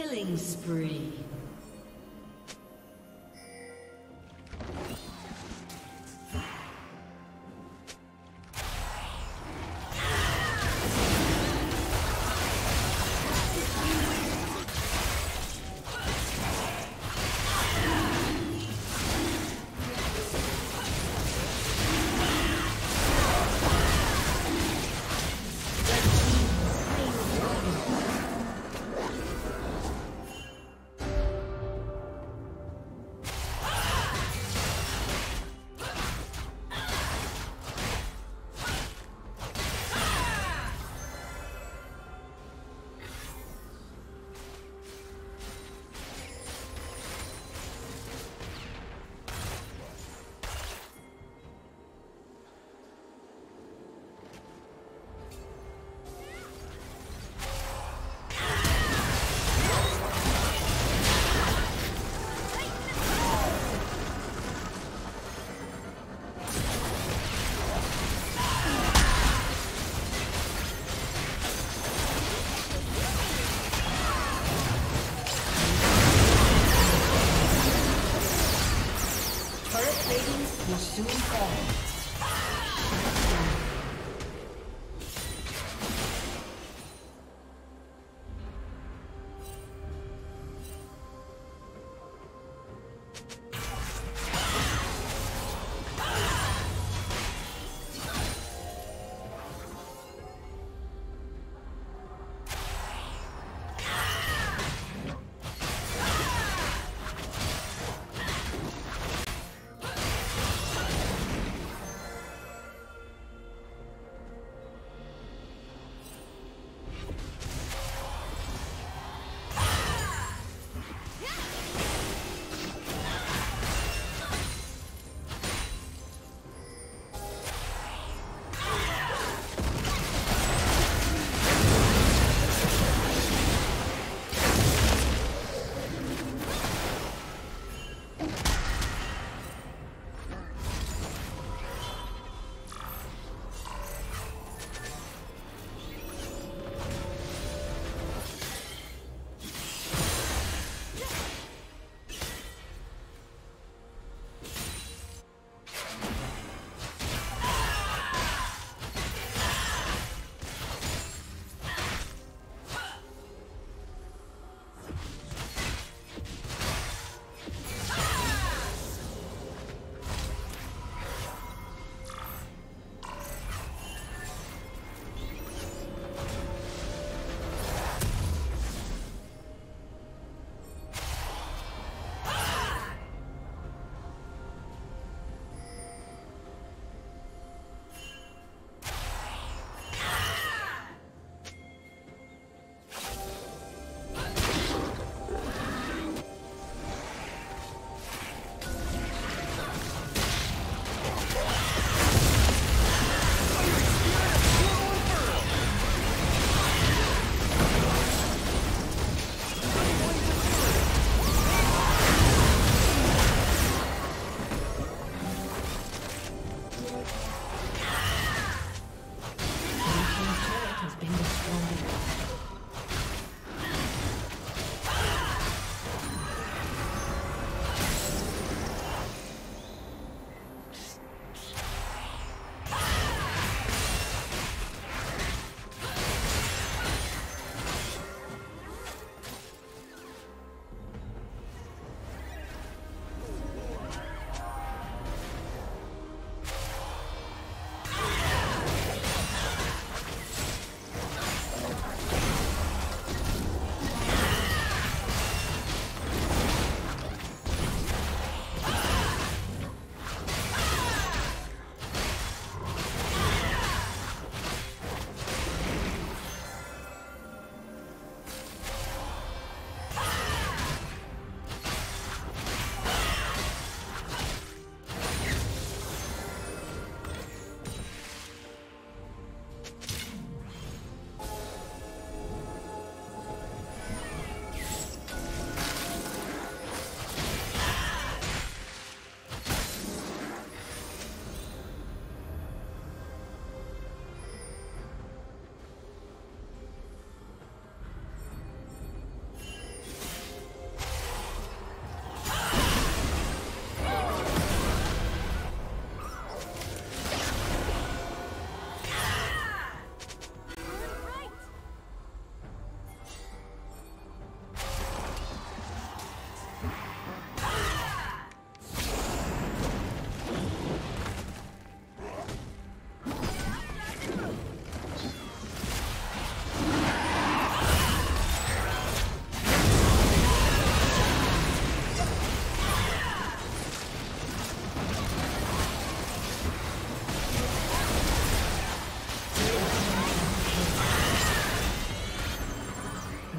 Killing spree.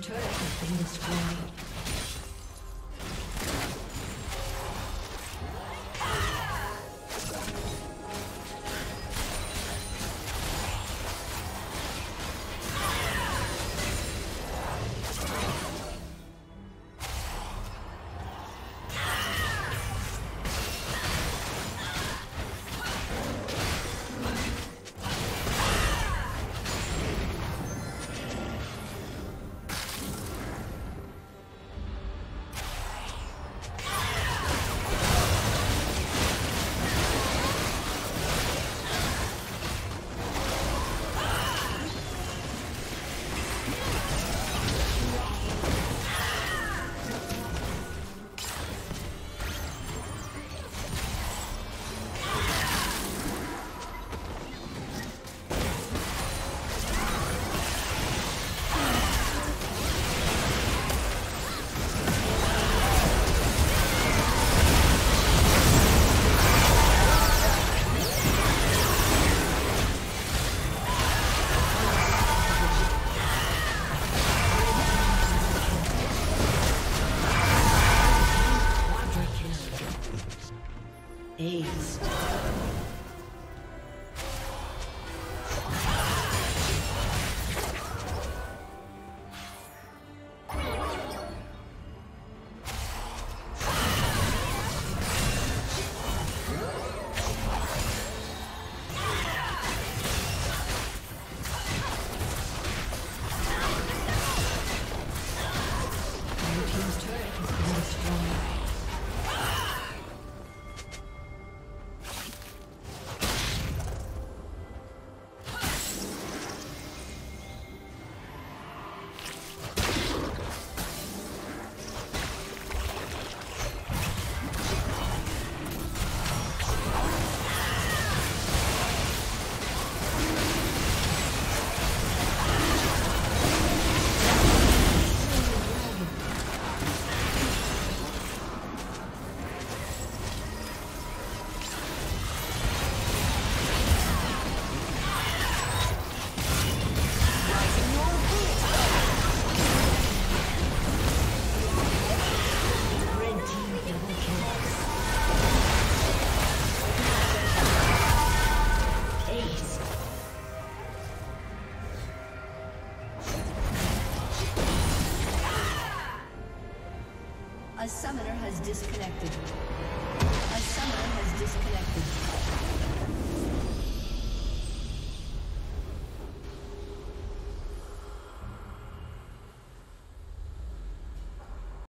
team's turret has been destroyed. A summoner has disconnected.